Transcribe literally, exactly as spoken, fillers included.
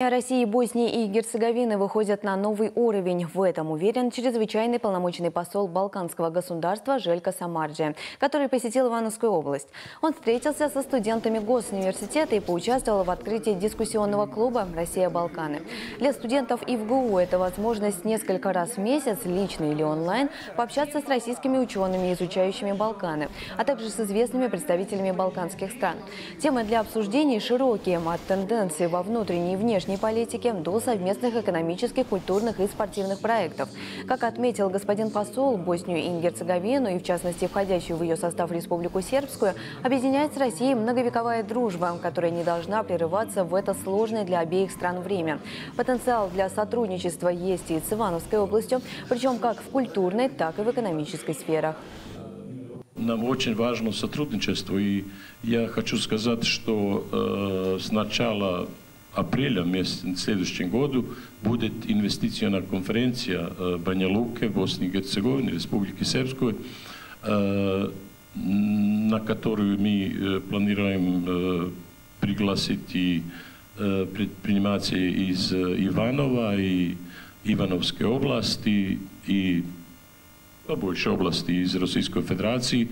Россия, Босния и Герцеговина выходят на новый уровень. В этом уверен чрезвычайный полномочный посол Балканского государства Желько Самарджия, который посетил Ивановскую область. Он встретился со студентами госуниверситета и поучаствовал в открытии дискуссионного клуба «Россия-Балканы». Для студентов ИВГУ это возможность несколько раз в месяц, лично или онлайн, пообщаться с российскими учеными, изучающими Балканы, а также с известными представителями балканских стран. Темы для обсуждений широкие, от тенденций во внутренней и внешней политики до совместных экономических, культурных и спортивных проектов. Как отметил господин посол, Боснию и Герцеговину, и в частности входящую в ее состав Республику Сербскую, объединяет с Россией многовековая дружба, которая не должна прерываться в это сложное для обеих стран время. Потенциал для сотрудничества есть и с Ивановской областью, причем как в культурной, так и в экономической сферах. Нам очень важно сотрудничество, и я хочу сказать, что э, сначала апреля месяца, в следующем году будет инвестиционная конференция Баня Лука, Боснии и Герцеговине, Республики Сербской, на которую мы планируем пригласить и предпринимателей из Иванова и Ивановской области и побольше области из Российской Федерации.